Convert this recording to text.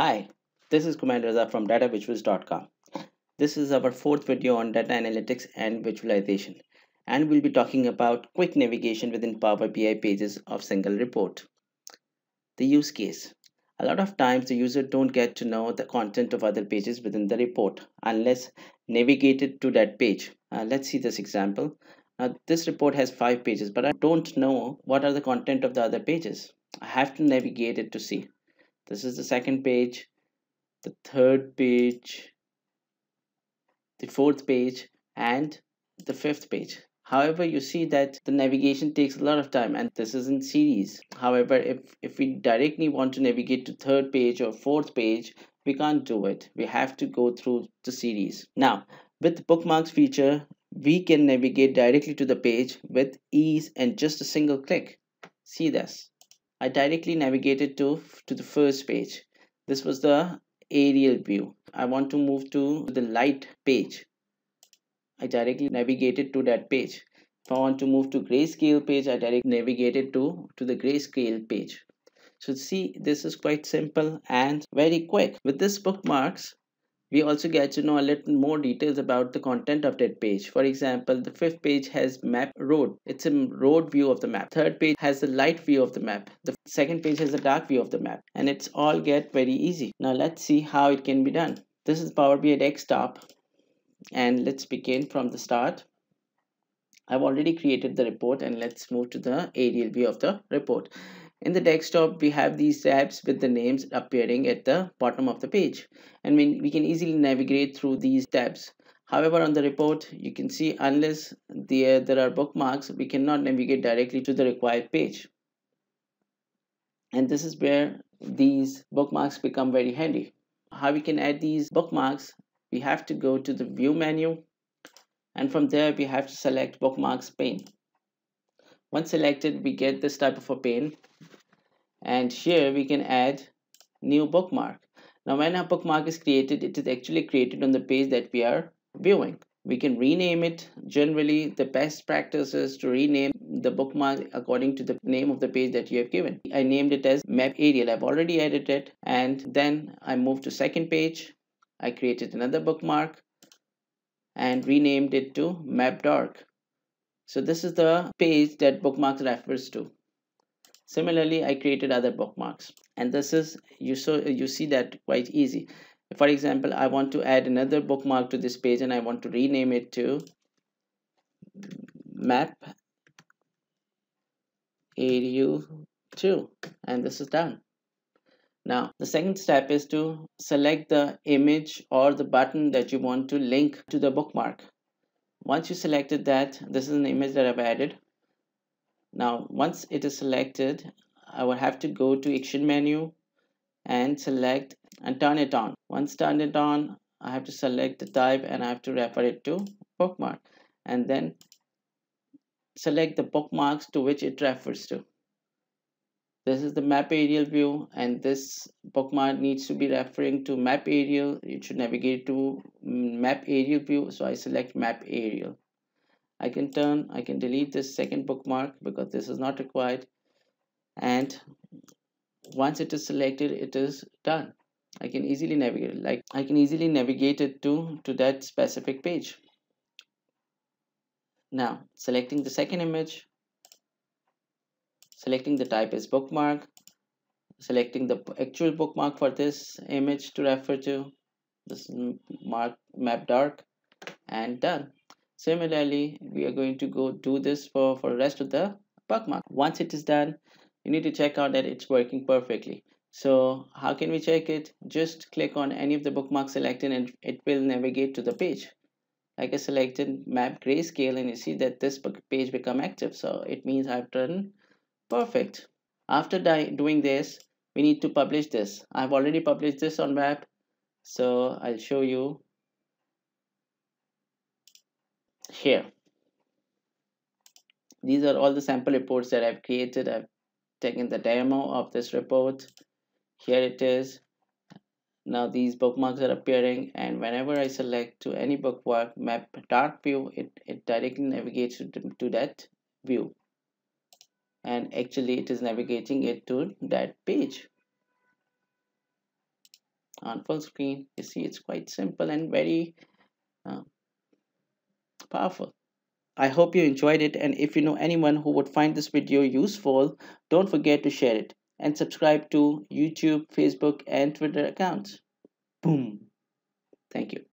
Hi, this is Kumail Raza from datavisuals.com. This is our fourth video on data analytics and visualization, and we'll be talking about quick navigation within Power BI pages of single report. The use case. A lot of times the user don't get to know the content of other pages within the report unless navigated to that page. Let's see this example. Now this report has 5 pages, but I don't know what are the content of the other pages. I have to navigate it to see. This is the second page, the third page, the fourth page, and the fifth page. However, you see that the navigation takes a lot of time, and this is in series. However, if we directly want to navigate to third page or fourth page, we can't do it. We have to go through the series. Now, with the bookmarks feature, we can navigate directly to the page with ease and just a single click. See this. I directly navigated to the first page. This was the aerial view. I want to move to the light page. I directly navigated to that page. If I want to move to grayscale page, I directly navigated to the grayscale page. So see, this is quite simple and very quick. With this bookmarks, we also get to know a little more details about the content of that page. For example, the fifth page has map road. It's a road view of the map. Third page has a light view of the map. The second page has a dark view of the map. And it's all get very easy. Now let's see how it can be done. This is Power BI desktop. And let's begin from the start. I've already created the report, and let's move to the aerial view of the report. In the desktop, we have these tabs with the names appearing at the bottom of the page, and we can easily navigate through these tabs. However, on the report, you can see unless there are bookmarks, we cannot navigate directly to the required page. And this is where these bookmarks become very handy. How we can add these bookmarks, we have to go to the view menu, and from there we have to select bookmarks pane. Once selected, we get this type of a pane, and here we can add new bookmark. Now when a bookmark is created, it is actually created on the page that we are viewing. We can rename it. Generally, the best practice is to rename the bookmark according to the name of the page that you have given. I named it as map aerial. I've already added it, and then I moved to second page. I created another bookmark and renamed it to map dark. So this is the page that bookmarks refers to. Similarly, I created other bookmarks, and this is you see that quite easy. For example, I want to add another bookmark to this page, and I want to rename it to map aerial 2, and this is done. Now the second step is to select the image or the button that you want to link to the bookmark. Once you selected that, this is an image that I've added. Now, once it is selected, I will have to go to action menu and select and turn it on. Once turned it on, I have to select the type, and I have to refer it to bookmark, and then select the bookmarks to which it refers to. This is the map aerial view, and this bookmark needs to be referring to map aerial. It should navigate to map aerial view, so I select map aerial. I can delete this second bookmark because this is not required, and once it is selected, it is done. I can easily navigate it. Like I can easily navigate it to that specific page. Now selecting the second image, selecting the type as bookmark, selecting the actual bookmark for this image to refer to, this map dark, and done. Similarly, we are going to go do this for the rest of the bookmark. Once it is done, you need to check out that it's working perfectly. So how can we check it? Just click on any of the bookmarks selected, and it will navigate to the page. Like I selected map grayscale, and you see that this page become active. So it means I've done perfect. After doing this, we need to publish this. I've already published this on web, so I'll show you. Here, these are all the sample reports that I've created. I've taken the demo of this report. Here it is. Now these bookmarks are appearing, and whenever I select to any bookmark, map dark view, it directly navigates to that view, and actually it is navigating it to that page. on full screen. You see, it's quite simple and very powerful. I hope you enjoyed it, and if you know anyone who would find this video useful, don't forget to share it and subscribe to YouTube, Facebook, and Twitter accounts. Boom. Thank you.